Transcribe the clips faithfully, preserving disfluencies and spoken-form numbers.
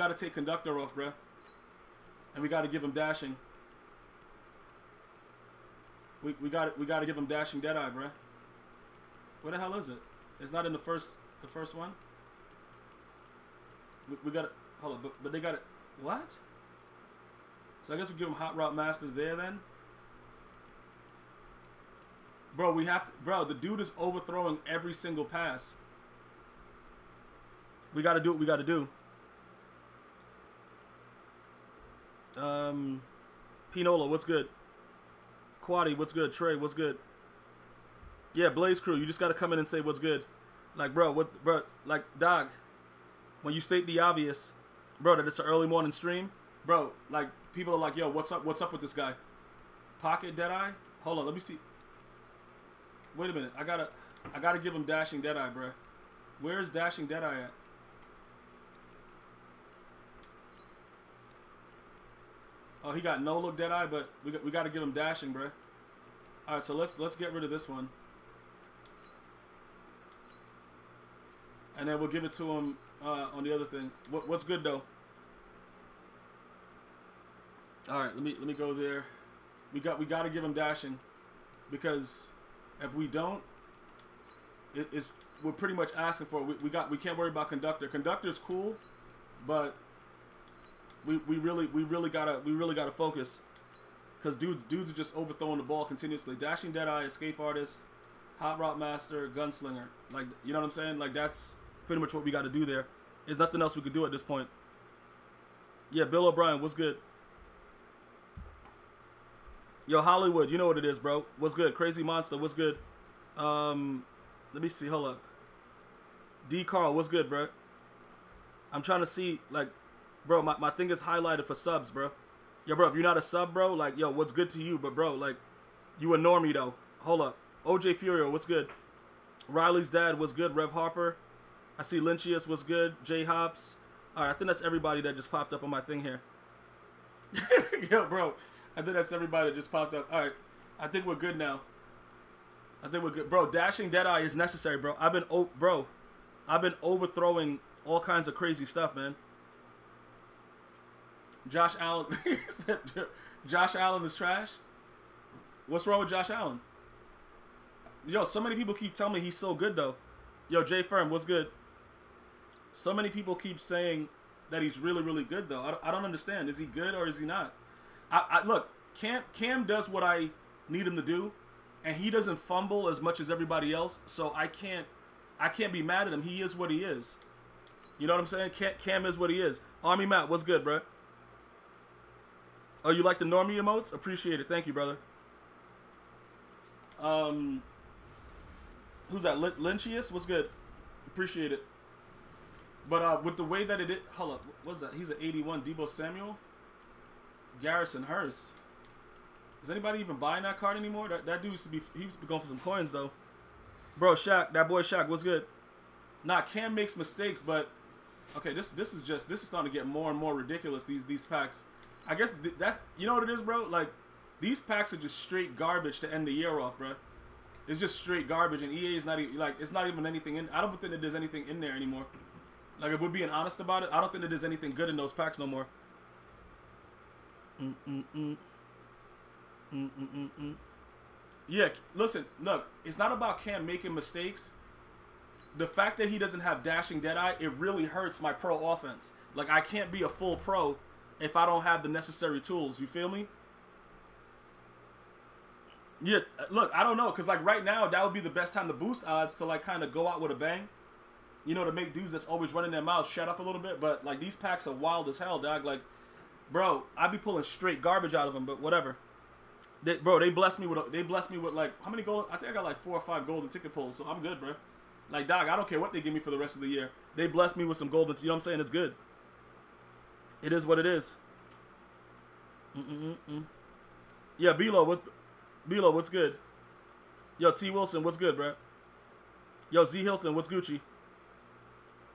Got to take conductor off, bruh. And we got to give him dashing. We we got we got to give him dashing dead eye, bruh. Where the hell is it? It's not in the first the first one. We, we got to hold up, but, but they got it. What? So I guess we give him hot route masters there then. Bro, we have to, bro, the dude is overthrowing every single pass. We got to do what we got to do. Um, Pinola, what's good? Quadi, what's good? Trey, what's good? Yeah, Blaze Crew, you just got to come in and say what's good. Like, bro, what, bro, like, dog, when you state the obvious, bro, that it's an early morning stream, bro, like, people are like, yo, what's up, what's up with this guy? Pocket Deadeye? Hold on, let me see. Wait a minute, I gotta, I gotta give him Dashing Deadeye, bro. Where is Dashing Deadeye at? Oh, he got no look Deadeye, but we got, we got to give him dashing, bruh. All right, so let's let's get rid of this one, and then we'll give it to him uh, on the other thing. What what's good though? All right, let me let me go there. We got we got to give him dashing, because if we don't, it, it's we're pretty much asking for it. We, we got we can't worry about conductor. Conductor's cool, but. We, we really we really gotta we really gotta focus, cause dudes dudes are just overthrowing the ball continuously. Dashing Deadeye, Escape Artist, Hot Route Master, Gunslinger. Like, you know what I'm saying? Like, that's pretty much what we gotta do there. There's nothing else we could do at this point. Yeah, Bill O'Brien, what's good? Yo, Hollywood, you know what it is, bro. What's good? Crazy Monster, what's good? Um, let me see. Hold up. D Carl, what's good, bro? I'm trying to see like. Bro, my, my thing is highlighted for subs, bro. Yo, bro, if you're not a sub, bro, like, yo, what's good to you? But, bro, like, you a normie, though. Hold up. O J Furio, what's good? Riley's dad, what's good? Rev Harper. I see Lynchius, what's good? J Hops. All right, I think that's everybody that just popped up on my thing here. Yo, bro, I think that's everybody that just popped up. All right, I think we're good now. I think we're good. Bro, Dashing Deadeye is necessary, bro. I've been, oh, bro, I've been overthrowing all kinds of crazy stuff, man. Josh Allen. Josh Allen is trash. What's wrong with Josh Allen? Yo, so many people keep telling me he's so good, though. Yo, Jay Firm, what's good? So many people keep saying that he's really, really good, though. I, I don't understand. Is he good or is he not? I, I look, Cam, Cam does what I need him to do, and he doesn't fumble as much as everybody else, so I can't, I can't be mad at him. He is what he is. You know what I'm saying? Cam, Cam is what he is. Army Matt, what's good, bro? Oh, you like the normie emotes? Appreciate it. Thank you, brother. Um, who's that? Lin Lynchius? What's good? Appreciate it. But uh, with the way that it did... Hold up. What's that? He's an eighty-one. Deebo Samuel? Garrison Hurst. Is anybody even buying that card anymore? That, that dude used to be... He used to be going for some coins, though. Bro, Shaq. That boy Shaq. What's good? Nah, Cam makes mistakes, but... Okay, this this is just... This is starting to get more and more ridiculous, these these packs. I guess th that's, you know what it is, bro? Like, these packs are just straight garbage to end the year off, bro. It's just straight garbage, and E A is not even, like, it's not even anything in, I don't think that there's anything in there anymore. Like, if we're being honest about it, I don't think that there's anything good in those packs no more. Mm-mm-mm. Mm-mm-mm-mm. Yeah, listen, look, it's not about Cam making mistakes. The fact that he doesn't have Dashing Deadeye, it really hurts my pro offense. Like, I can't be a full pro if I don't have the necessary tools, you feel me? Yeah, look, I don't know, because, like, right now, that would be the best time to boost odds to, like, kind of go out with a bang. You know, to make dudes that's always running their mouths shut up a little bit. But, like, these packs are wild as hell, dog. Like, bro, I'd be pulling straight garbage out of them, but whatever. They, bro, they blessed me with, a, they blessed me with, like, how many gold? I think I got, like, four or five golden ticket pulls, so I'm good, bro. Like, dog, I don't care what they give me for the rest of the year. They blessed me with some golden, you know what I'm saying? It's good. It is what it is. Mm-mm-mm. Yeah, B-Lo, what, B-Lo, what's good? Yo, T. Wilson, what's good, bro? Yo, Z. Hilton, what's Gucci?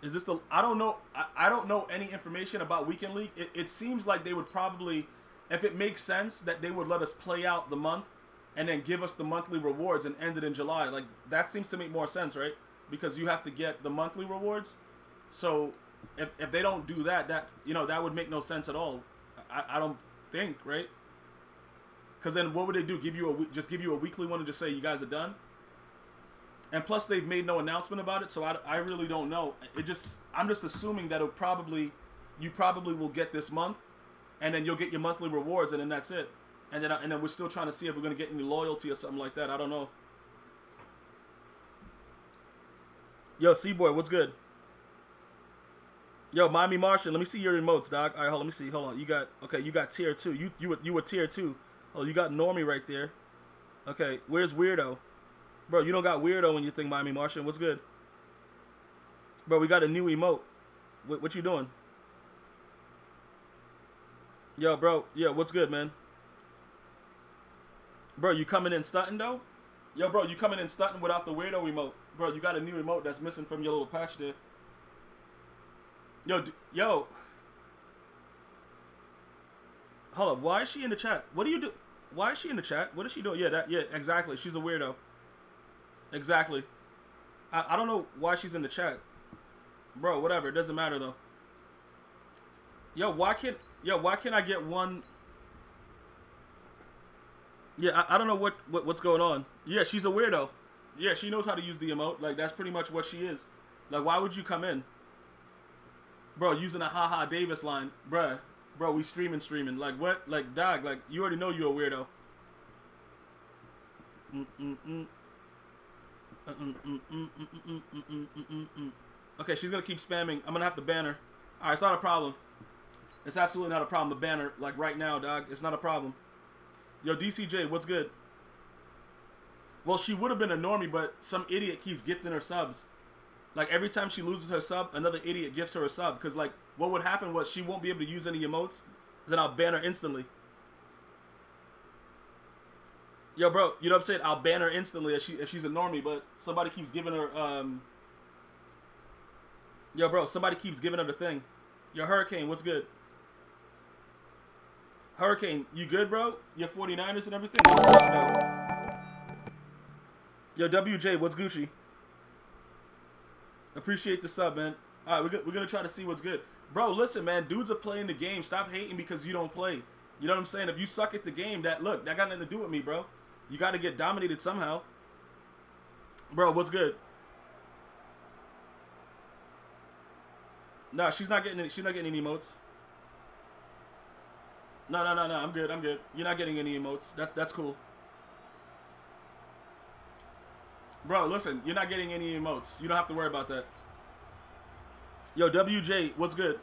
Is this the... I don't know... I, I don't know any information about Weekend League. It, it seems like they would probably... If it makes sense, that they would let us play out the month and then give us the monthly rewards and end it in July. Like, that seems to make more sense, right? Because you have to get the monthly rewards. So... if, if they don't do that, that, you know, that would make no sense at all. I, I don't think, right? Because then what would they do? Give you a just give you a weekly one and just say, you guys are done? And plus, they've made no announcement about it, so I, I really don't know. It just I'm just assuming that it'll probably you probably will get this month, and then you'll get your monthly rewards, and then that's it. And then and then we're still trying to see if we're going to get any loyalty or something like that. I don't know. Yo, C-Boy, what's good? Yo, Miami Martian, let me see your emotes, dog. All right, hold on, let me see. Hold on, you got okay. You got tier two. You you were, you were tier two. Oh, you got Normie right there. Okay, where's Weirdo? Bro, you don't got Weirdo when you think Miami Martian. What's good? Bro, we got a new emote. What, what you doing? Yo, bro. Yeah, what's good, man? Bro, you coming in stunting, though? Yo, bro, you coming in stunting without the Weirdo emote. Bro, you got a new emote that's missing from your little patch there. Yo, d yo. Hold up. Why is she in the chat? What do you do? Why is she in the chat? What is she doing? Yeah, that. Yeah, exactly. She's a weirdo. Exactly. I, I don't know why she's in the chat. Bro, whatever. It doesn't matter, though. Yo, why can't... Yo, why can't I get one... Yeah, I, I don't know what, what what's going on. Yeah, she's a weirdo. Yeah, she knows how to use the emote. Like, that's pretty much what she is. Like, why would you come in? Bro, using a haha Davis line. Bruh. Bro, we streaming, streaming. Like, what? Like, dog, like, you already know you're a weirdo. Mm-mm-mm. Okay, she's gonna keep spamming. I'm gonna have to ban her. Alright, it's not a problem. It's absolutely not a problem to ban her, like right now, dog. It's not a problem. Yo, D C J, what's good? Well, she would have been a normie, but some idiot keeps gifting her subs. Like, every time she loses her sub, another idiot gifts her a sub. Because, like, what would happen was she won't be able to use any emotes. Then I'll ban her instantly. Yo, bro, you know what I'm saying? I'll ban her instantly if, she, if she's a normie, but somebody keeps giving her, um... Yo, bro, somebody keeps giving her the thing. Yo, Hurricane, what's good? Hurricane, you good, bro? Your forty-niners and everything? No. Yo, W J, what's Gucci? Appreciate the sub, man. All right, we're, we're going to try to see what's good. Bro, listen, man, dudes are playing the game. Stop hating because you don't play. You know what I'm saying? If you suck at the game, that, look, that got nothing to do with me, bro. You got to get dominated somehow. Bro, what's good? Nah, she's not getting any, she's not getting any emotes. No, no, no, no. I'm good. I'm good. You're not getting any emotes. That's that's cool. Bro, listen. You're not getting any emotes. You don't have to worry about that. Yo, W J, what's good?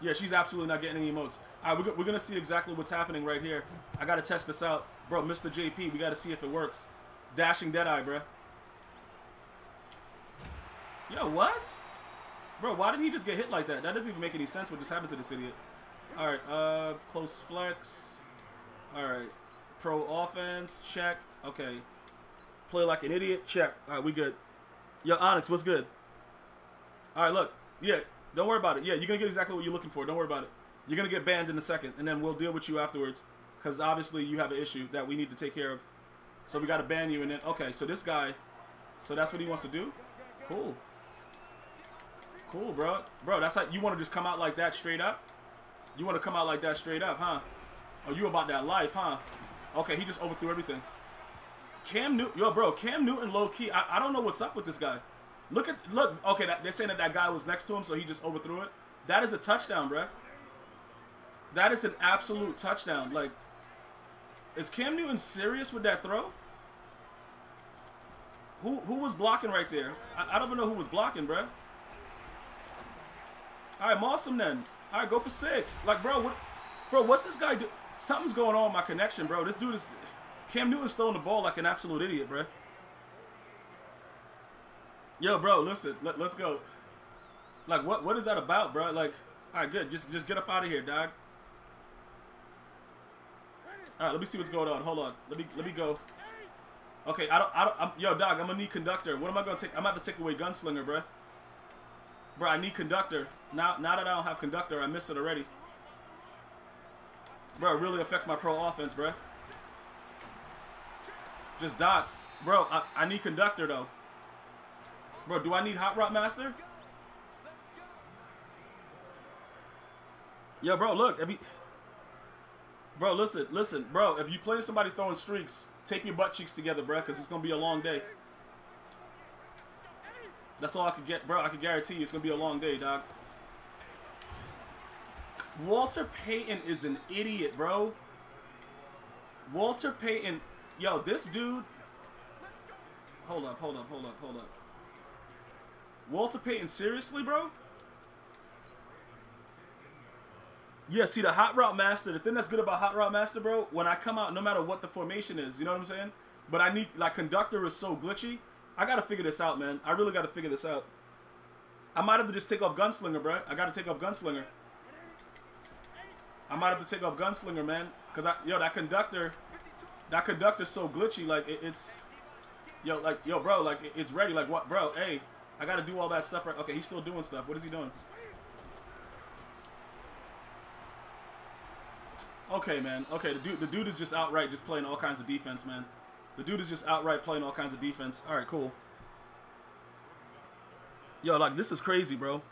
Yeah, she's absolutely not getting any emotes. All right, we're, we're going to see exactly what's happening right here. I got to test this out. Bro, Mister J P, we got to see if it works. Dashing Deadeye, bro. Yo, what? Bro, why did he just get hit like that? That doesn't even make any sense what just happened to this idiot. All right, uh, close flex. All right, pro offense, check. Okay. Play like an idiot, check. All right, we good. Yo, Onyx, what's good? All right, look. Yeah. Don't worry about it. Yeah, you're going to get exactly what you're looking for. Don't worry about it. You're going to get banned in a second, and then we'll deal with you afterwards because obviously you have an issue that we need to take care of. So we got to ban you, and then, okay, so this guy, so that's what he wants to do? Cool. Cool, bro. Bro, that's how, you want to just come out like that straight up? You want to come out like that straight up, huh? Oh, you about that life, huh? Okay, he just overthrew everything. Cam Newton, yo, bro, Cam Newton low-key, I, I don't know what's up with this guy. Look at, look, okay, that, they're saying that that guy was next to him, so he just overthrew it. That is a touchdown, bro. That is an absolute touchdown. Like, is Cam Newton serious with that throw? Who who was blocking right there? I, I don't even know who was blocking, bro. All right, Mawsome then. All right, go for six. Like, bro, what, bro, what's this guy do? Something's going on with my connection, bro. This dude is, Cam Newton's throwing the ball like an absolute idiot, bro. Yo, bro, listen, let, let's go. Like, what, what is that about, bro? Like, all right, good. Just just get up out of here, dog. All right, let me see what's going on. Hold on. Let me let me go. Okay, I don't, I don't, I'm, yo, dog, I'm going to need conductor. What am I going to take? I'm going to have to take away gunslinger, bro. Bro, I need conductor. Now, now that I don't have conductor, I miss it already. Bro, it really affects my pro offense, bro. Just dots. Bro, I, I need conductor, though. Bro, do I need Hot Rod Master? Yeah, bro, look. If you, bro, listen, listen, bro. If you play somebody throwing streaks, tape your butt cheeks together, bro, because it's going to be a long day. That's all I could get, bro. I can guarantee you it's going to be a long day, dog. Walter Payton is an idiot, bro. Walter Payton. Yo, this dude. Hold up, hold up, hold up, hold up. Walter Payton, seriously, bro? Yeah, see, the hot route master, the thing that's good about hot route master, bro, when I come out, no matter what the formation is, you know what I'm saying? But I need, like, conductor is so glitchy. I got to figure this out, man. I really got to figure this out. I might have to just take off gunslinger, bro. I got to take off gunslinger. I might have to take off gunslinger, man. Because, I, yo, that conductor, that conductor's so glitchy. Like, it, it's, yo, like, yo, bro, like, it, it's ready. Like, what, bro, hey, I got to do all that stuff. Right? Okay, he's still doing stuff. What is he doing? Okay, man. Okay, the dude, the dude is just outright just playing all kinds of defense, man. The dude is just outright playing all kinds of defense. All right, cool. Yo, like, this is crazy, bro.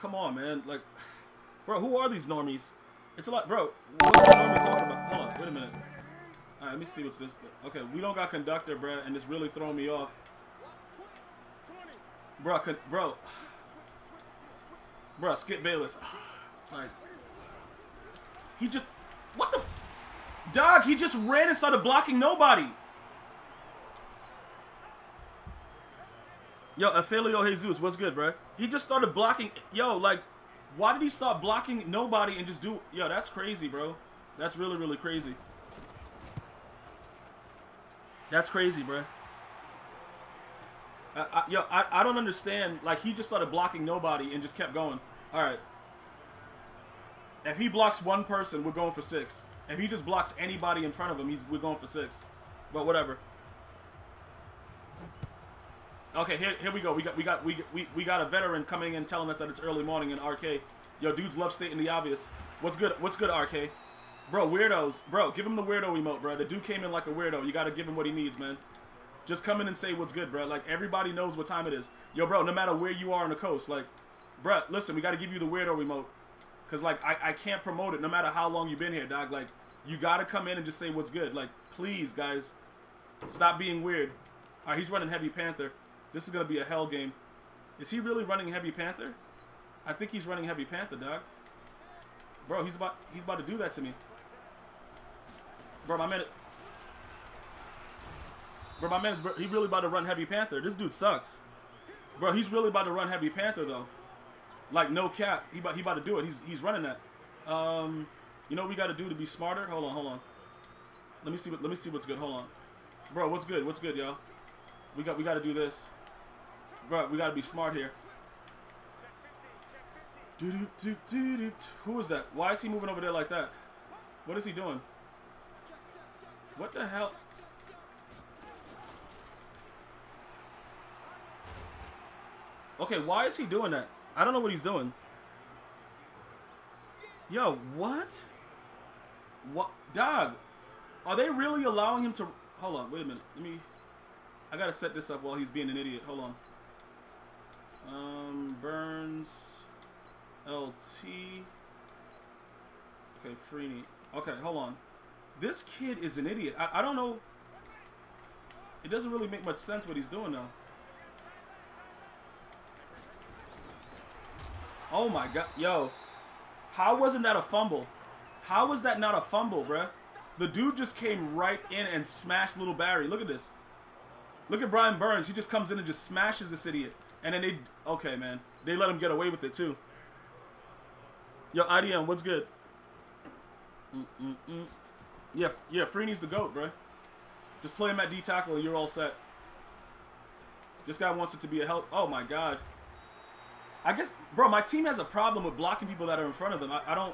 Come on, man. Like, bro, who are these normies? It's a lot, bro. What's the normie talking about? Hold on, wait a minute. All right, let me see what's this. Okay, we don't got conductor, bro, and it's really throwing me off. Bro, con bro, bro, Skip Bayless. All right. He just, what the, dog, he just ran and started blocking nobody. Yo, Afelio Jesus, what's good, bro? He just started blocking, yo, like, why did he stop blocking nobody and just do, yo, that's crazy, bro. That's really, really crazy. That's crazy, bro. I, I, yo, I, I don't understand, like, he just started blocking nobody and just kept going. All right. If he blocks one person, we're going for six. If he just blocks anybody in front of him, he's we're going for six. But whatever. Okay, here here we go. We got we got we we we got a veteran coming in telling us that it's early morning in R K. Yo, dudes love stating the obvious. What's good? What's good, R K? Bro, weirdos. Bro, give him the weirdo emote, bro. The dude came in like a weirdo. You gotta give him what he needs, man. Just come in and say what's good, bro. Like, everybody knows what time it is. Yo, bro, no matter where you are on the coast, like, bro, listen, we gotta give you the weirdo emote. Because, like, I, I can't promote it no matter how long you've been here, dog. Like, you got to come in and just say what's good. Like, please, guys, stop being weird. All right, he's running Heavy Panther. This is going to be a hell game. Is he really running Heavy Panther? I think he's running Heavy Panther, dog. Bro, he's about, he's about to do that to me. Bro, my man... Bro, my man's... He really about to run Heavy Panther. This dude sucks. Bro, he's really about to run Heavy Panther, though. Like, no cap, he about, he about to do it. He's he's running that. Um, you know what we got to do to be smarter? Hold on, hold on. Let me see what let me see what's good. Hold on, bro. What's good? What's good, y'all? We got we got to do this, bro. We got to be smart here. Do do do do do. Who is that? Why is he moving over there like that? What is he doing? What the hell? Okay, why is he doing that? I don't know what he's doing. Yo, what? What? Dog. Are they really allowing him to... Hold on, wait a minute. Let me... I gotta set this up while he's being an idiot. Hold on. Um, Burns. L T. Okay, Freeney. Okay, hold on. This kid is an idiot. I, I don't know... It doesn't really make much sense what he's doing now. Oh my god, yo. How wasn't that a fumble? How was that not a fumble, bruh? The dude just came right in and smashed little Barry. Look at this. Look at Brian Burns. He just comes in and just smashes this idiot. And then they... Okay, man. They let him get away with it, too. Yo, I D M, what's good? Mm-mm-mm. Yeah, yeah, Freeney's the GOAT, bruh. Just play him at D-tackle and you're all set. This guy wants it to be a help. Oh my god. I guess, bro, my team has a problem with blocking people that are in front of them. I, I don't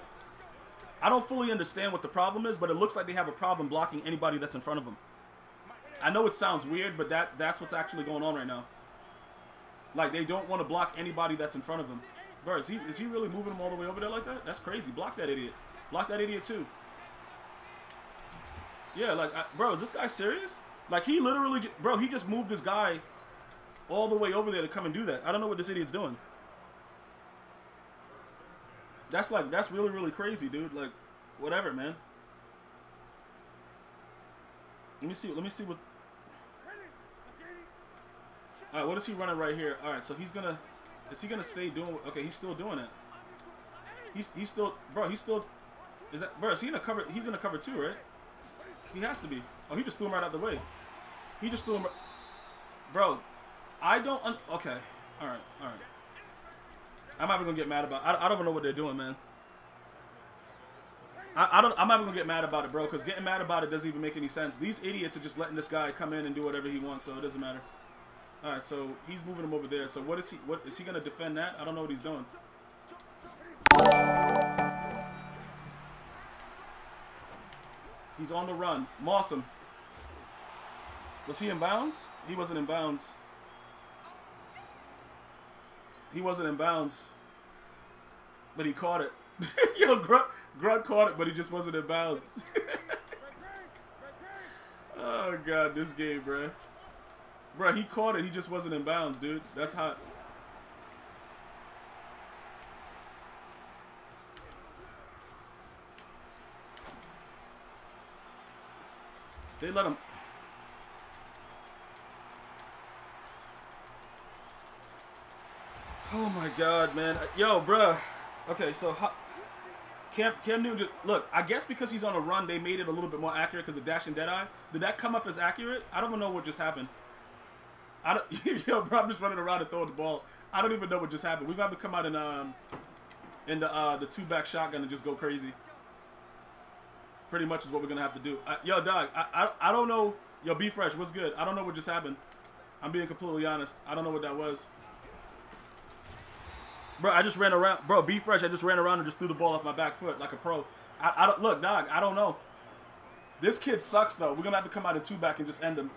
I don't fully understand what the problem is, but it looks like they have a problem blocking anybody that's in front of them. I know it sounds weird, but that that's what's actually going on right now. Like, they don't want to block anybody that's in front of them. Bro, is he, is he really moving them all the way over there like that? That's crazy. Block that idiot. Block that idiot, too. Yeah, like, I, bro, is this guy serious? Like, he literally, bro, he just moved this guy all the way over there to come and do that. I don't know what this idiot's doing. That's like, that's really, really crazy, dude. Like, whatever, man. Let me see. Let me see what. All right, what is he running right here? All right, so he's gonna. Is he gonna stay doing? Okay, he's still doing it. He's he's still, bro. He's still. Is that, bro? Is he in a cover? He's in a cover too, right? He has to be. Oh, he just threw him right out of the way. He just threw him. Right. Bro, I don't. Un okay, all right, all right. I'm not even gonna get mad about. I I don't know what they're doing, man. I, I don't. I'm not even gonna get mad about it, bro. Because getting mad about it doesn't even make any sense. These idiots are just letting this guy come in and do whatever he wants, so it doesn't matter. All right, so he's moving him over there. So what is he? What is he gonna defend that? I don't know what he's doing. He's on the run. Moss him. Was he in bounds? He wasn't in bounds. He wasn't in bounds. But he caught it. Yo, Grunt, Grunt caught it, but he just wasn't in bounds. Oh, God, this game, bruh. Bruh, he caught it. He just wasn't in bounds, dude. That's hot. They let him. Oh, my God, man. Yo, bruh. Okay, so... How Cam, Cam Newton, just, look, I guess because he's on a run, they made it a little bit more accurate because of Dash and Deadeye. Did that come up as accurate? I don't even know what just happened. I don't, yo, bro, I'm just running around and throwing the ball. I don't even know what just happened. We're going to have to come out in, um, in the, uh, the two-back shotgun and just go crazy. Pretty much is what we're going to have to do. Uh, yo, dog, I, I, I don't know. Yo, Be Fresh, what's good? I don't know what just happened. I'm being completely honest. I don't know what that was. Bro, I just ran around. Bro, Be Fresh, I just ran around and just threw the ball off my back foot like a pro. I, I don't, look, dog, I don't know. This kid sucks, though. We're going to have to come out in two-back and just end him.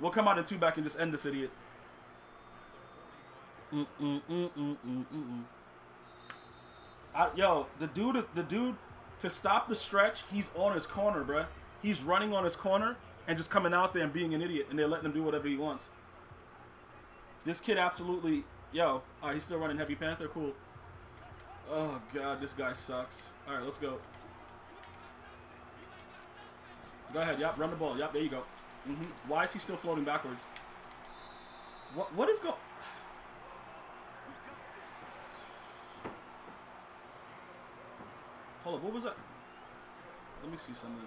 We'll come out in two-back and just end this idiot. Mm mm mm mm mm mm. I, yo, the dude, the dude, to stop the stretch, he's on his corner, bro. He's running on his corner and just coming out there and being an idiot, and they're letting him do whatever he wants. This kid absolutely... Yo, all right, he's still running Heavy Panther. Cool. Oh, God, this guy sucks. All right, let's go. Go ahead. Yup, run the ball. Yup, there you go. Mm-hmm. Why is he still floating backwards? What? What is going... Hold up, what was that? Let me see something.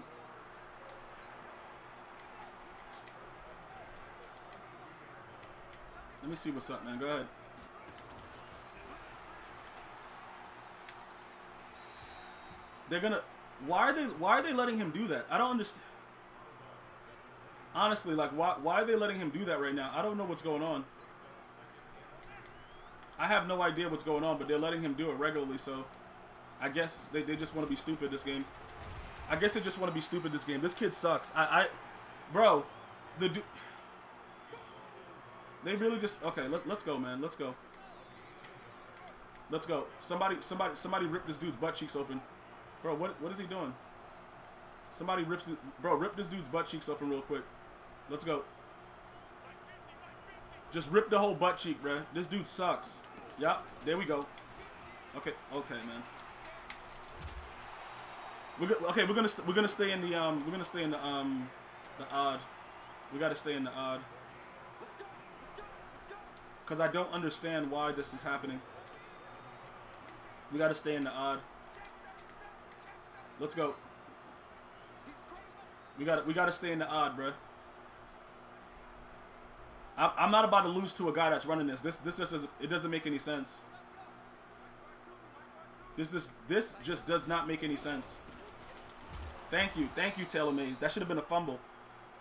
Let me see what's up, man. Go ahead. They're gonna. Why are they? Why are they letting him do that? I don't understand. Honestly, like, why? Why are they letting him do that right now? I don't know what's going on. I have no idea what's going on, but they're letting him do it regularly. So, I guess they they just want to be stupid this game. I guess they just want to be stupid this game. This kid sucks. I, I, bro, the dude. They really just okay. Let, let's go, man. Let's go. Let's go. Somebody, somebody, somebody, rip this dude's butt cheeks open. Bro, what what is he doing? Somebody rips it. Bro, rip this dude's butt cheeks open real quick. Let's go. Just rip the whole butt cheek, bro. This dude sucks. Yup. There we go. Okay. Okay, man. We're okay. We're gonna we're gonna stay in the um. We're gonna stay in the um. The odd. We gotta stay in the odd. Because I don't understand why this is happening. We got to stay in the odd. Let's go. We got we got to stay in the odd, bro. I, I'm not about to lose to a guy that's running this. This this just doesn't, it doesn't make any sense. This is this just does not make any sense. Thank you, thank you, Taylor Mays. That should have been a fumble.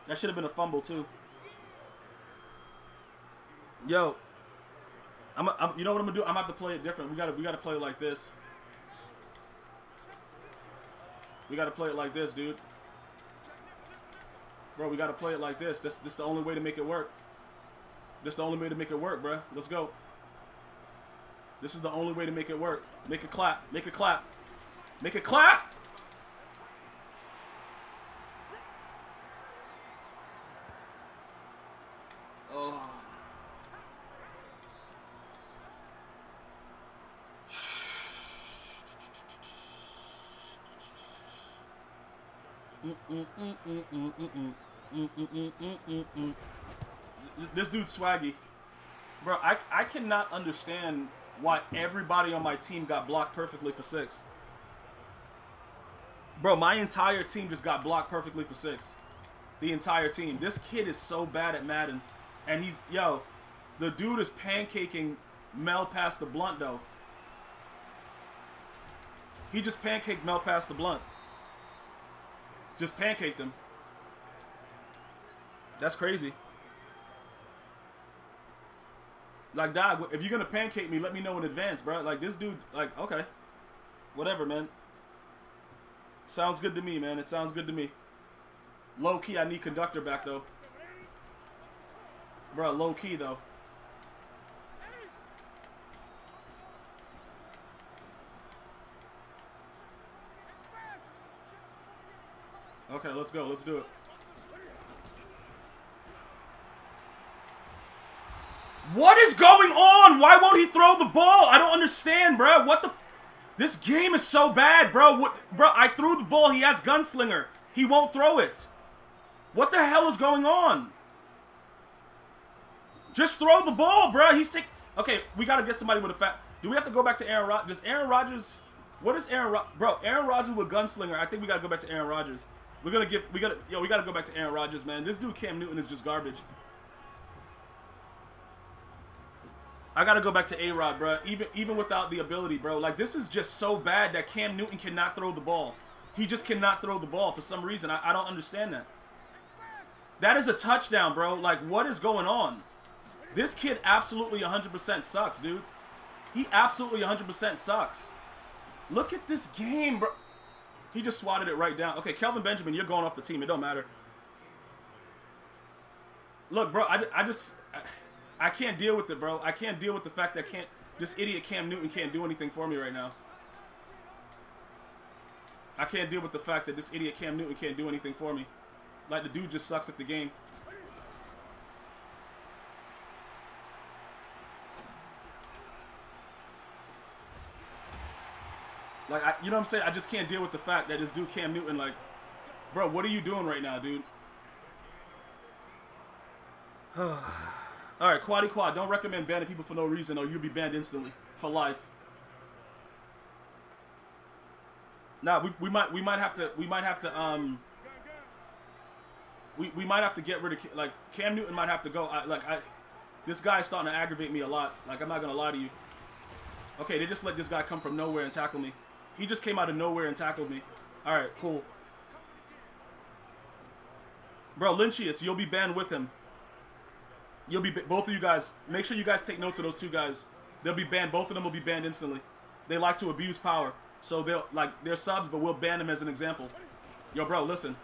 That should have been a fumble too. Yo. I'm, I'm, you know what I'm gonna do? I'm gonna have to play it different. We gotta, we gotta play it like this. We gotta play it like this, dude. Bro, we gotta play it like this. This, this is the only way to make it work. This is the only way to make it work, bro. Let's go. This is the only way to make it work. Make it clap. Make it clap. Make it clap. Oh. This dude swaggy. Bro, I, I cannot understand why everybody on my team got blocked perfectly for six. Bro, my entire team just got blocked perfectly for six. The entire team. This kid is so bad at Madden. And he's, yo, the dude is pancaking Mel past the blunt, though. He just pancaked Mel past the blunt. Just pancaked him. That's crazy. Like, dog, if you're going to pancake me, let me know in advance, bro. Like, this dude, like, okay. Whatever, man. Sounds good to me, man. It sounds good to me. Low-key, I need conductor back, though. Bro, low-key, though. Okay, let's go. Let's do it. What is going on? Why won't he throw the ball? I don't understand, bro. What the... F this game is so bad, bro. What, bro, I threw the ball. He has gunslinger. He won't throw it. What the hell is going on? Just throw the ball, bro. He's sick. Okay, we got to get somebody with a fat... Do we have to go back to Aaron Rodgers? Does Aaron Rodgers... What is Aaron Rodgers? Bro, Aaron Rodgers with gunslinger. I think we got to go back to Aaron Rodgers. We're going to give... We gotta, yo, we got to go back to Aaron Rodgers, man. This dude, Cam Newton, is just garbage. I got to go back to A-Rod, bro. Even, even without the ability, bro. Like, this is just so bad that Cam Newton cannot throw the ball. He just cannot throw the ball for some reason. I, I don't understand that. That is a touchdown, bro. Like, what is going on? This kid absolutely one hundred percent sucks, dude. He absolutely one hundred percent sucks. Look at this game, bro. He just swatted it right down. Okay, Kelvin Benjamin, you're going off the team. It don't matter. Look, bro, I, I just... I, I can't deal with it, bro. I can't deal with the fact that can't this idiot Cam Newton can't do anything for me right now. I can't deal with the fact that this idiot Cam Newton can't do anything for me. Like, the dude just sucks at the game. Like, I, you know what I'm saying? I just can't deal with the fact that this dude Cam Newton, like, bro, what are you doing right now, dude? All right, Quaddy Quad, don't recommend banning people for no reason, or you'll be banned instantly for life. Nah, we, we might we might have to we might have to um we we might have to get rid of, like, Cam Newton might have to go. I, like I, this guy's starting to aggravate me a lot. Like, I'm not gonna lie to you. Okay, they just let this guy come from nowhere and tackle me. He just came out of nowhere and tackled me. All right, cool. Bro, Lynchius, you'll be banned with him. You'll be, both of you guys, make sure you guys take notes of those two guys. They'll be banned, both of them will be banned instantly. They like to abuse power. So they'll, like, they're subs, but we'll ban them as an example. Yo, bro, listen.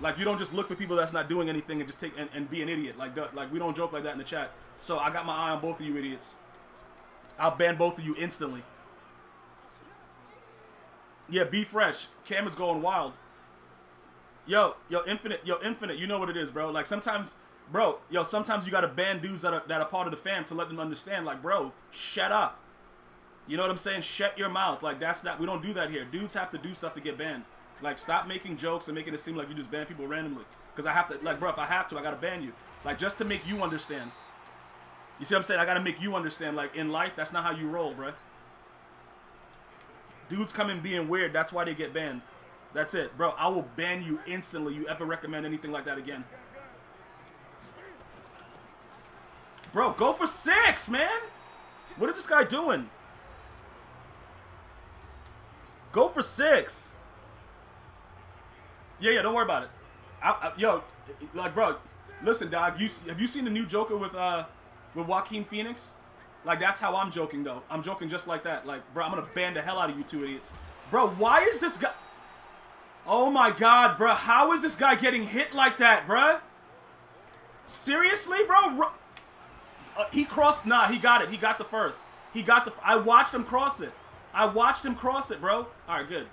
Like, you don't just look for people that's not doing anything and just take, and, and be an idiot. Like, like, we don't joke like that in the chat. So I got my eye on both of you idiots. I'll ban both of you instantly. Yeah, be fresh. Cam is going wild. Yo, yo, Infinite, yo, Infinite, you know what it is, bro. Like, sometimes... Bro, yo, sometimes you gotta ban dudes that are, that are part of the fam to let them understand, like, bro, shut up. You know what I'm saying? Shut your mouth. Like, that's not, we don't do that here. Dudes have to do stuff to get banned. Like, stop making jokes and making it seem like you just ban people randomly. Because I have to, like, bro, if I have to, I gotta ban you. Like, just to make you understand. You see what I'm saying? I gotta make you understand. Like, in life, that's not how you roll, bro. Dudes come in being weird. That's why they get banned. That's it. Bro, I will ban you instantly. You ever recommend anything like that again. Bro, go for six, man. What is this guy doing? Go for six. Yeah, yeah, don't worry about it. I, I, yo, like, bro, listen, dog. You have you seen the new Joker with uh with Joaquin Phoenix? Like, that's how I'm joking, though. I'm joking just like that. Like, bro, I'm gonna ban the hell out of you two idiots. Bro, why is this guy? Oh my God, bro, how is this guy getting hit like that, bro? Seriously, bro. Uh, he crossed. Nah, he got it. He got the first. He got the... F I watched him cross it. I watched him cross it, bro. All right, good.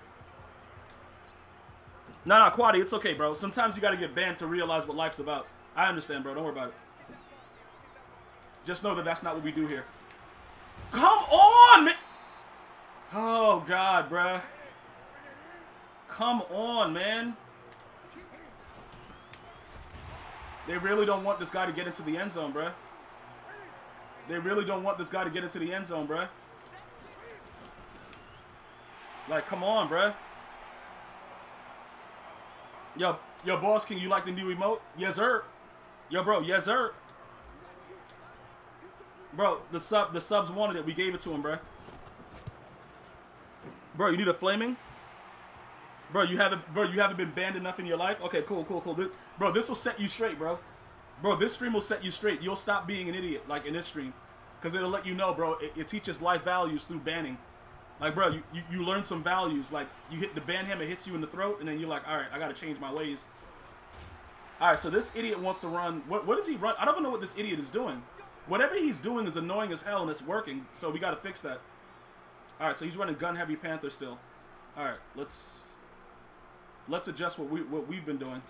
No, no, Quaddy, it's okay, bro. Sometimes you got to get banned to realize what life's about. I understand, bro. Don't worry about it. Just know that that's not what we do here. Come on, man. Oh, God, bro. Come on, man. They really don't want this guy to get into the end zone, bruh. They really don't want this guy to get into the end zone, bruh. Like, come on, bruh. Yo, yo, boss, can you like the new remote? Yes, sir. Yo, bro, yes, sir. Bro, the sub, the subs wanted it. We gave it to him, bruh. Bro, you need a flaming? Bro, you haven't, bro, you haven't been banned enough in your life? Okay, cool, cool, cool. This, bro, this will set you straight, bro. Bro, this stream will set you straight. You'll stop being an idiot, like, in this stream. Because it'll let you know, bro, it, it teaches life values through banning. Like, bro, you, you, you learn some values. Like, you hit the ban hammer, it hits you in the throat, and then you're like, all right, I got to change my ways. All right, so this idiot wants to run. What, what does he run? I don't even know what this idiot is doing. Whatever he's doing is annoying as hell, and it's working, so we got to fix that. All right, so he's running gun-heavy Panther still. All right, let's... Let's adjust what, we, what we've been doing.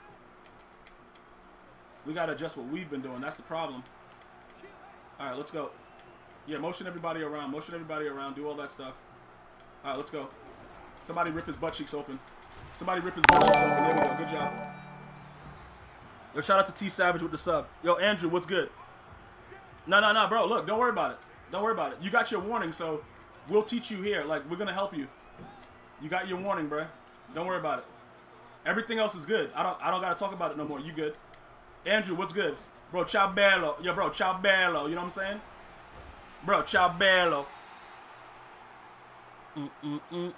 We got to adjust what we've been doing. That's the problem. All right, let's go. Yeah, motion everybody around. Motion everybody around. Do all that stuff. All right, let's go. Somebody rip his butt cheeks open. Somebody rip his butt cheeks open. There we go. Good job. Yo, shout out to T Savage with the sub. Yo, Andrew, what's good? No, no, no, bro. Look, don't worry about it. Don't worry about it. You got your warning, so we'll teach you here. Like, we're going to help you. You got your warning, bro. Don't worry about it. Everything else is good. I don't I don't gotta talk about it no more. You good. Andrew, what's good? Bro, ciao bello. Yo, bro, ciao bello. You know what I'm saying? Bro, ciao bello. Mm-mm-mm.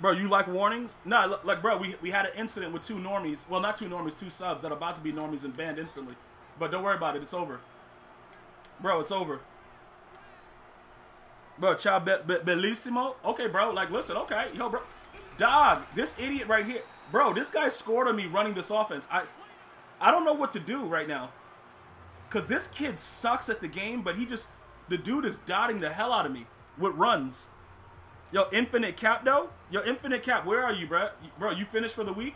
Bro, you like warnings? Nah, like, bro, we, we had an incident with two normies. Well, not two normies, two subs that are about to be normies and banned instantly. But don't worry about it. It's over. Bro, it's over. Bro, ciao be be bellissimo. Okay, bro. Like, listen. Okay. Yo, bro. Dog, this idiot right here. Bro, this guy scored on me running this offense. I I don't know what to do right now. Because this kid sucks at the game, but he just... The dude is dotting the hell out of me with runs. Yo, Infinite Cap, though. Yo, Infinite Cap, where are you, bro? Bro, you finished for the week?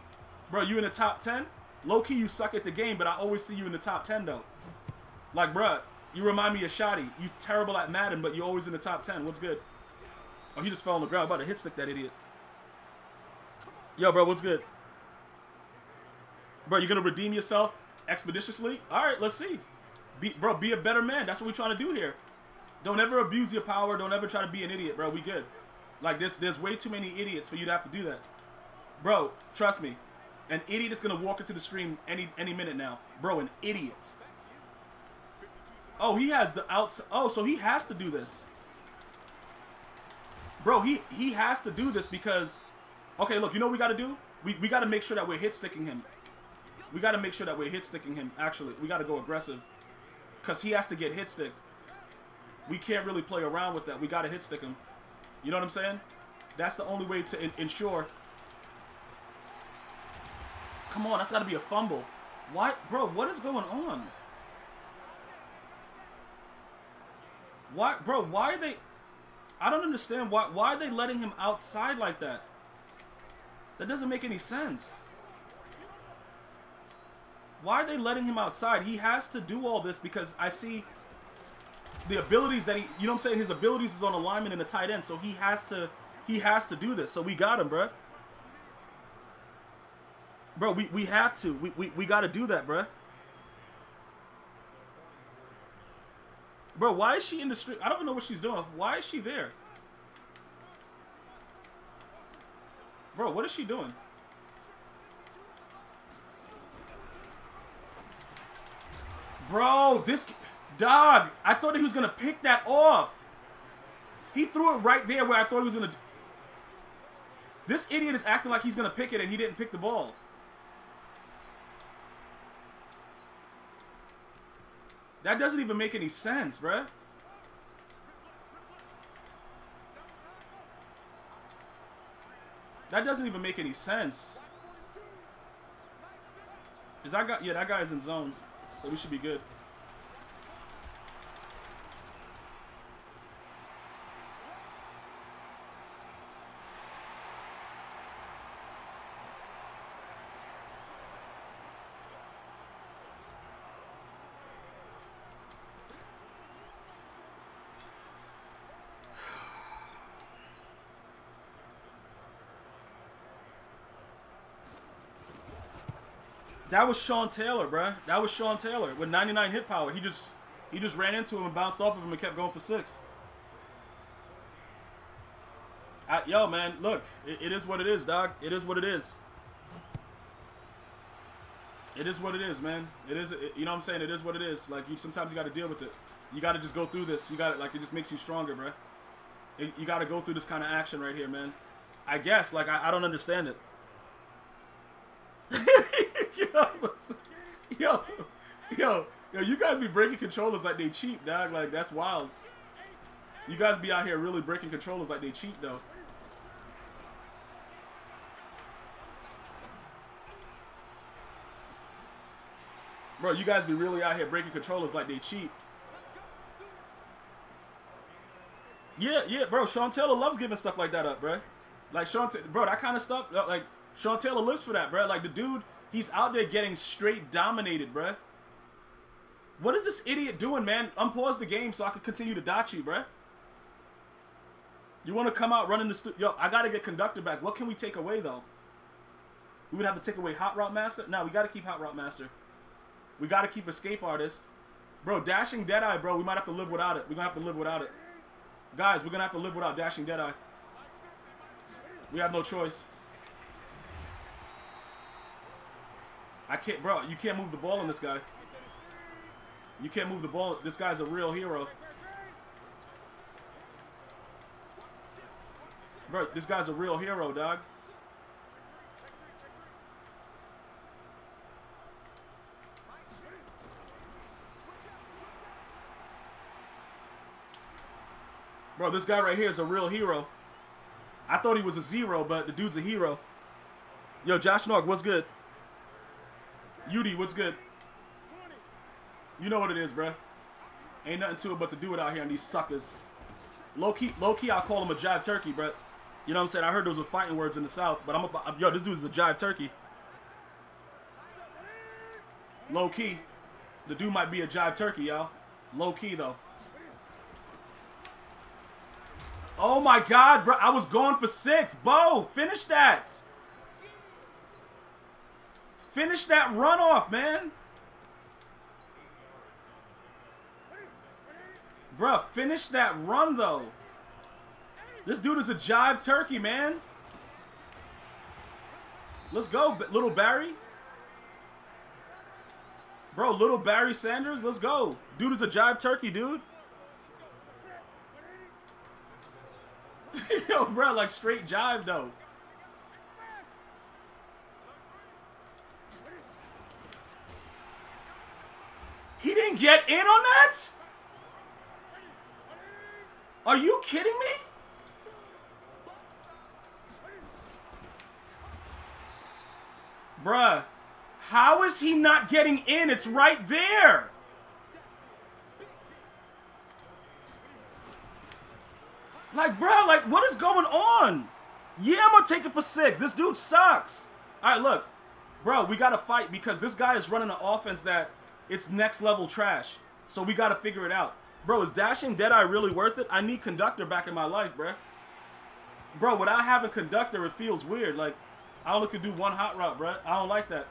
Bro, you in the top ten? Low-key, you suck at the game, but I always see you in the top ten, though. Like, bro, you remind me of Shoddy. You terrible at Madden, but you're always in the top ten. What's good? Oh, he just fell on the ground. About to hit stick that idiot. Yo, bro, what's good? Bro, you're going to redeem yourself expeditiously? All right, let's see. Be, bro, be a better man. That's what we're trying to do here. Don't ever abuse your power. Don't ever try to be an idiot, bro. We good. Like, this, there's way too many idiots for you to have to do that. Bro, trust me. An idiot is going to walk into the stream any any minute now. Bro, an idiot. Oh, he has the outside. Oh, so he has to do this. Bro, he, he has to do this because... Okay, look, you know what we got to do? We, we got to make sure that we're hit-sticking him. We got to make sure that we're hit-sticking him, actually. We got to go aggressive because he has to get hit-sticked. We can't really play around with that. We got to hit-stick him. You know what I'm saying? That's the only way to in ensure. Come on, that's got to be a fumble. Why? Bro, what is going on? Why, bro, why are they... I don't understand. Why, why are they letting him outside like that? That doesn't make any sense. Why are they letting him outside? He has to do all this because I see the abilities that he, you know what I'm saying? His abilities is on a lineman and a tight end, so he has to he has to do this. So we got him, bruh. Bro, we, we have to. We, we, we got to do that, bruh. Bro, why is she in the street? I don't even know what she's doing. Why is she there? Bro, what is she doing? Bro, this... Dog, I thought he was going to pick that off. He threw it right there where I thought he was going to... This idiot is acting like he's going to pick it and he didn't pick the ball. That doesn't even make any sense, bruh. That doesn't even make any sense. Is that guy? Yeah, that guy is in zone, so we should be good. that was Sean Taylor, bruh. That was Sean Taylor with ninety-nine hit power. He just he just ran into him and bounced off of him and kept going for six. I, yo, man, look, it, it is what it is, dog. It is what it is. It is what it is, man. It is, it, you know what I'm saying? It is what it is. Like, you sometimes you got to deal with it. You got to just go through this. You got to, like, it just makes you stronger, bruh. It, you got to go through this kind of action right here, man. I guess, like, I, I don't understand it. You know, yo, yo, yo, you guys be breaking controllers like they cheap, dog. Like, that's wild. You guys be out here really breaking controllers like they cheap, though. Bro, you guys be really out here breaking controllers like they cheap. Yeah, yeah, bro. Sean Taylor loves giving stuff like that up, bro. Like, Sean, bro, that kind of stuff, like, Sean Taylor lives for that, bro. Like, the dude, he's out there getting straight dominated, bro. What is this idiot doing, man? Unpause the game so I can continue to dot you, bro. You want to come out running the stu- Yo, I got to get Conductor back. What can we take away, though? We would have to take away Hot Route Master? No, we got to keep Hot Route Master. We got to keep Escape Artist. Bro, Dashing Deadeye, bro. We might have to live without it. We're going to have to live without it. Guys, we're going to have to live without Dashing Deadeye. We have no choice. I can't, bro. You can't move the ball on this guy. You can't move the ball. This guy's a real hero. Bro, this guy's a real hero, dog. Bro, this guy right here is a real hero. I thought he was a zero, but the dude's a hero. Yo, Josh Norg, what's good? U D, what's good? You know what it is, bruh. Ain't nothing to it but to do it out here on these suckers. Low-key, low-key, I'll call him a jive turkey, bruh. You know what I'm saying? I heard those were fighting words in the South, but I'm about... Yo, this dude's a jive turkey. Low-key. The dude might be a jive turkey, y'all. Low-key, though. Oh, my God, bruh. I was going for six. Bo, finish that. Finish that runoff, man. Bruh, finish that run, though. This dude is a jive turkey, man. Let's go, little Barry. Bro, little Barry Sanders, let's go. Dude is a jive turkey, dude. Yo, bruh, like straight jive, though. He didn't get in on that? Are you kidding me? Bruh, how is he not getting in? It's right there. Like, bruh, like, what is going on? Yeah, I'm gonna take it for six. This dude sucks. All right, look. Bro, we gotta fight because this guy is running an offense that it's next level trash. So we gotta figure it out. Bro, is Dashing Deadeye really worth it? I need Conductor back in my life, bro. Bro, without having Conductor, it feels weird. Like, I only could do one hot route, bro. I don't like that.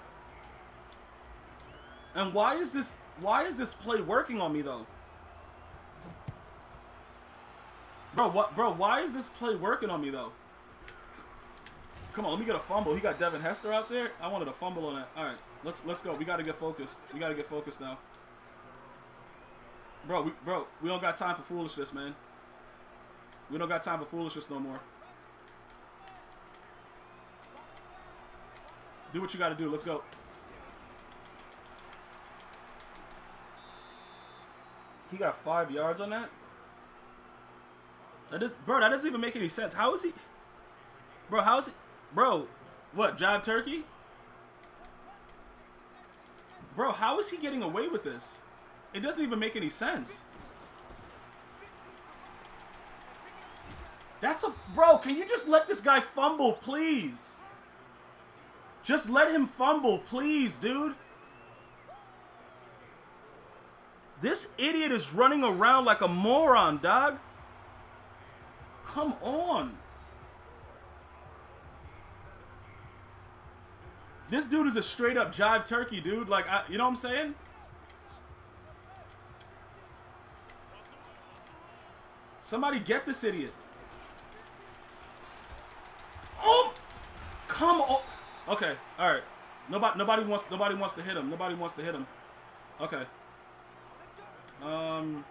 And why is this? Why is this play working on me, though? Bro, what? Bro, why is this play working on me, though? Come on, let me get a fumble. He got Devin Hester out there. I wanted a fumble on that. All right, let's let's go. We gotta get focused. We gotta get focused now. Bro, we, bro, we don't got time for foolishness, man. We don't got time for foolishness no more. Do what you got to do. Let's go. He got five yards on that? That is, bro, that doesn't even make any sense. How is he? Bro, how is he? Bro, what, jive turkey? Bro, how is he getting away with this? It doesn't even make any sense. That's a... Bro, can you just let this guy fumble, please? Just let him fumble, please, dude. This idiot is running around like a moron, dog. Come on. This dude is a straight up jive turkey, dude. Like, I, you know what I'm saying? Somebody get this idiot. Oh, come on. Okay, all right. Nobody, nobody wants, nobody wants to hit him. Nobody wants to hit him. Okay. Um.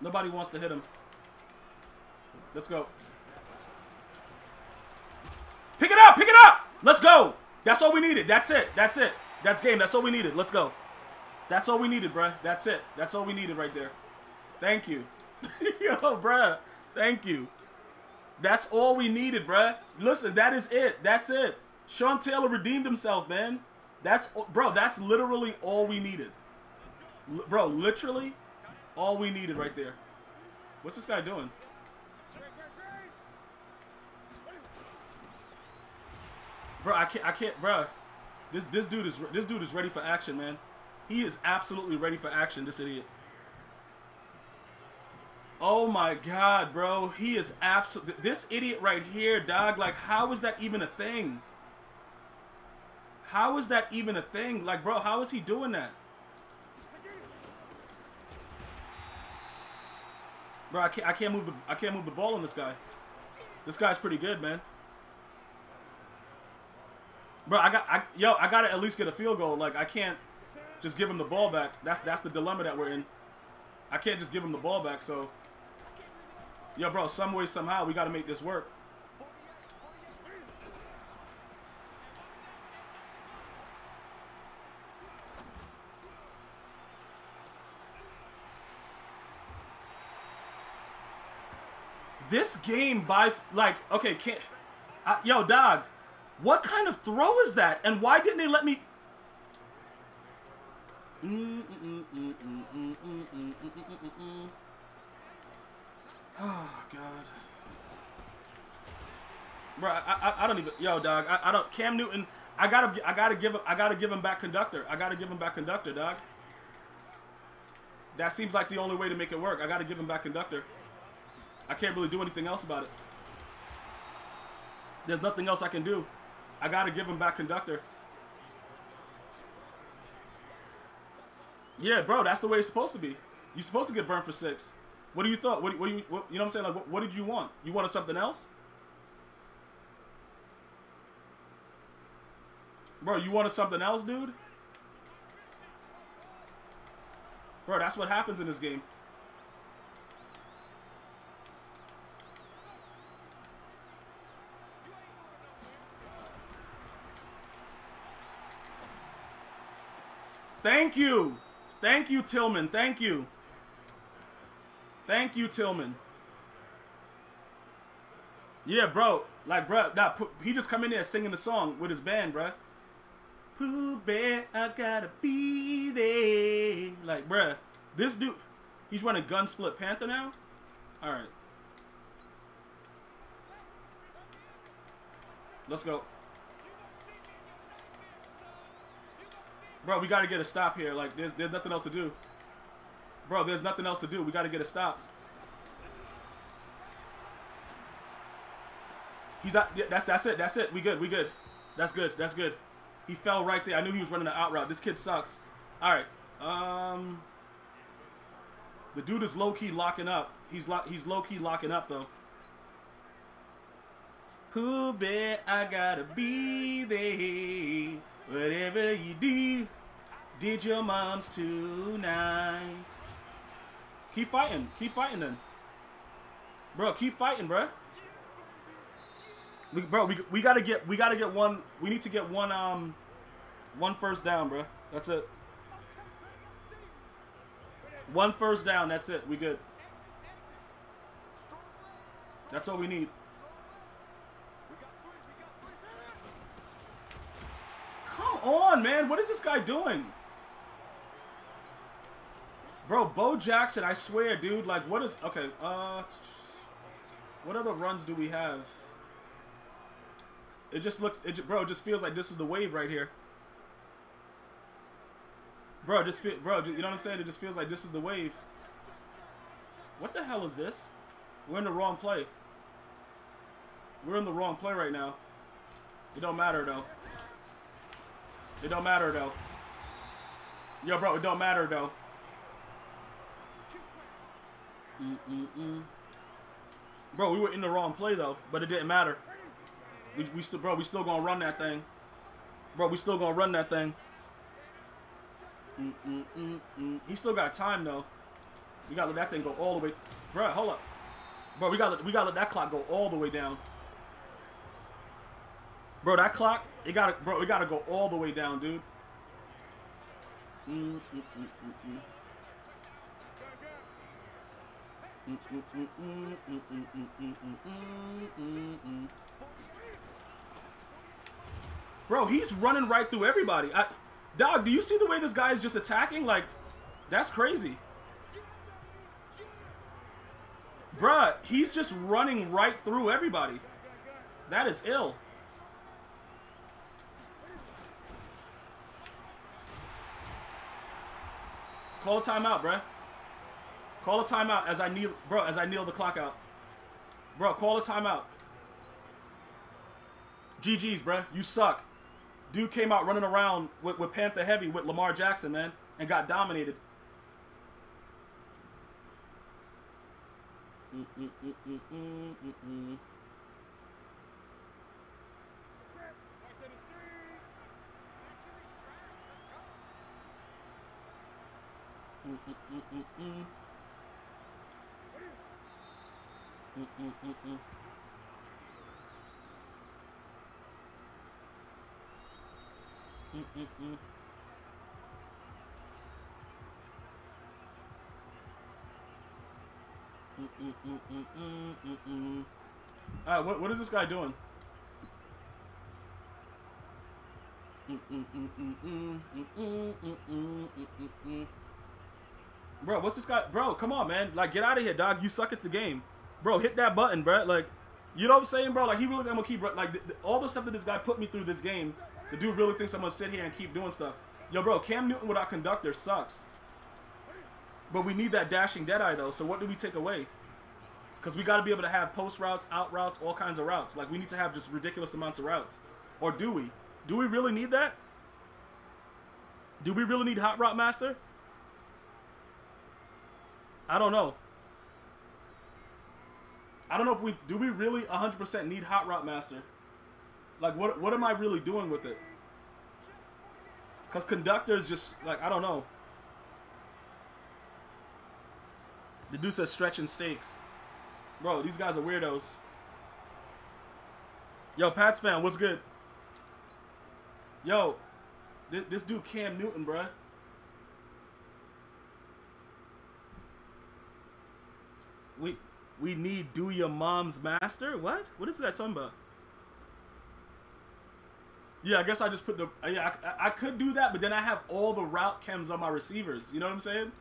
Nobody wants to hit him. Let's go. Pick it up, pick it up. Let's go. That's all we needed. That's it. That's it. That's game. That's all we needed. Let's go. That's all we needed, bruh. That's it. That's all we needed right there. Thank you. Yo, bruh. Thank you. That's all we needed, bruh. Listen, that is it. That's it. Sean Taylor redeemed himself, man. That's, bro, that's literally all we needed. L bro, literally all we needed right there. What's this guy doing? Bro, I can't, I can't, bro. This, this dude is, this dude is ready for action, man. He is absolutely ready for action, this idiot. Oh my God, bro. He is absolutely... This idiot right here, dog, like, how is that even a thing? How is that even a thing? Like, bro, how is he doing that? Bro, I can't, I can't move the, I can't move the ball on this guy. This guy's pretty good, man. Bro, I got... I, yo, I gotta at least get a field goal. Like, I can't... just give him the ball back. That's that's the dilemma that we're in. I can't just give him the ball back, so... Yo, bro, some way, somehow, we got to make this work. This game by... Like, okay, can't... I, yo, dog, what kind of throw is that? And why didn't they let me... Mm, mm, mm, mm, mm, mm, mm, mm, mm. Oh God, bro, I, I I don't even, yo, dog, I, I don't. Cam Newton, I gotta I gotta give him I gotta give him back conductor. I gotta give him back conductor, dog. That seems like the only way to make it work. I gotta give him back conductor. I can't really do anything else about it. There's nothing else I can do. I gotta give him back conductor. Yeah, bro, that's the way it's supposed to be. You're supposed to get burned for six. What do you thought? What, what do you, what, you know what I'm saying? Like, what, what did you want? You wanted something else? Bro, you wanted something else, dude? Bro, that's what happens in this game. Thank you. Thank you, Tillman. Thank you. Thank you, Tillman. Yeah, bro. Like, bro, nah, he just come in there singing the song with his band, bro. Pooh Bear, I gotta be there. Like, bro, this dude, he's running gun split Panther now? All right. Let's go. Bro, we gotta get a stop here. Like, there's there's nothing else to do. Bro, there's nothing else to do. We gotta get a stop. He's out. Yeah, that's that's it. That's it. We good. We good. That's good. That's good. He fell right there. I knew he was running the out route. This kid sucks. All right. Um. The dude is low key locking up. He's lo he's low key locking up though. Who bet I gotta be there? Whatever you do, did your moms tonight. Keep fighting. Keep fighting then. Bro, keep fighting, bro. We, bro, we, we gotta get, we gotta get one, we need to get one, um, one first down, bro. That's it. One first down, that's it. We good. That's all we need. On, man, what is this guy doing, bro? Bo Jackson, I swear, dude. Like, what is okay? Uh, what other runs do we have? It just looks, it, bro. It just feels like this is the wave right here, bro. Just feel, bro. You know what I'm saying? It just feels like this is the wave. What the hell is this? We're in the wrong play. We're in the wrong play right now. It don't matter, though. It don't matter, though. Yo, bro, it don't matter, though. Mm-mm-mm. Bro, we were in the wrong play, though, but it didn't matter. We, we still, bro, we still gonna run that thing. Bro, we still gonna run that thing. Mm-mm-mm-mm. He still got time, though. We gotta let that thing go all the way. Bro, hold up. Bro, we gotta, we gotta let that clock go all the way down. Bro, that clock, it gotta, bro, it gotta go all the way down, dude. Mm-mm-mm-mm-mm. Bro, he's running right through everybody. I, dog, do you see the way this guy is just attacking? Like, that's crazy. Bruh, he's just running right through everybody. That is ill. Call a timeout, bruh. Call a timeout as I kneel, bro, as I kneel the clock out. Bro, call a timeout. G G's, bro. You suck. Dude came out running around with, with Panther Heavy with Lamar Jackson, man, and got dominated. Mm, mm, mm, mm, mm, mm, mm. Mm, mm, mm, mm, mm. Mm, mm, mm, mm. Mm, mm, mm. Mm, mm, mm, mm, mm, mm, mm. All right, what what is this guy doing? Mm, mm, mm, mm, mm, mm, mm, mm, mm, mm. Bro, what's this guy? Bro, come on, man! Like, get out of here, dog! You suck at the game. Bro, hit that button, bro. Like, you know what I'm saying, bro? Like, he really think I'm gonna keep, like, the, the, all the stuff that this guy put me through this game, the dude really thinks I'm gonna sit here and keep doing stuff. Yo, bro, Cam Newton without conductor sucks. But we need that dashing deadeye, though, so what do we take away? Because we gotta be able to have post routes, out routes, all kinds of routes. Like, we need to have just ridiculous amounts of routes. Or do we? Do we really need that? Do we really need Hot Route Master? I don't know. I don't know if we do we really one hundred percent need Hot Route Master. Like, what what am I really doing with it? Because conductors just, like, I don't know. The dude says stretching stakes. Bro, these guys are weirdos. Yo, Pats fan, what's good? Yo, th this dude Cam Newton, bruh. We... We need Do Your Mom's Master? What? What is that talking about? Yeah, I guess I just put the... Yeah, I, I could do that, but then I have all the route chems on my receivers. You know what I'm saying?